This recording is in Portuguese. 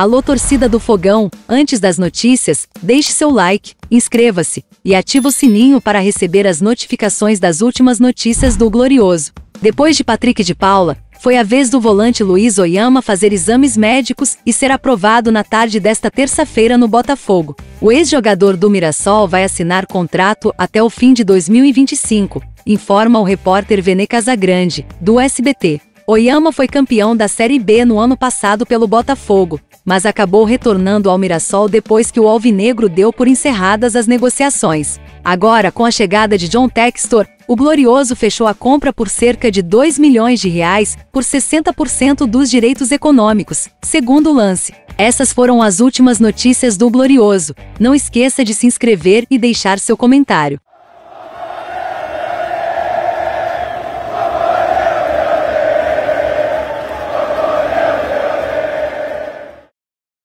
Alô, torcida do Fogão, antes das notícias, deixe seu like, inscreva-se e ative o sininho para receber as notificações das últimas notícias do Glorioso. Depois de Patrick de Paula, foi a vez do volante Luiz Oyama fazer exames médicos e ser aprovado na tarde desta terça-feira no Botafogo. O ex-jogador do Mirassol vai assinar contrato até o fim de 2025, informa o repórter Vene Casagrande, do SBT. Oyama foi campeão da Série B no ano passado pelo Botafogo, mas acabou retornando ao Mirassol depois que o alvinegro deu por encerradas as negociações. Agora, com a chegada de John Textor, o Glorioso fechou a compra por cerca de R$ 2 milhões, por 60% dos direitos econômicos, segundo o Lance. Essas foram as últimas notícias do Glorioso. Não esqueça de se inscrever e deixar seu comentário.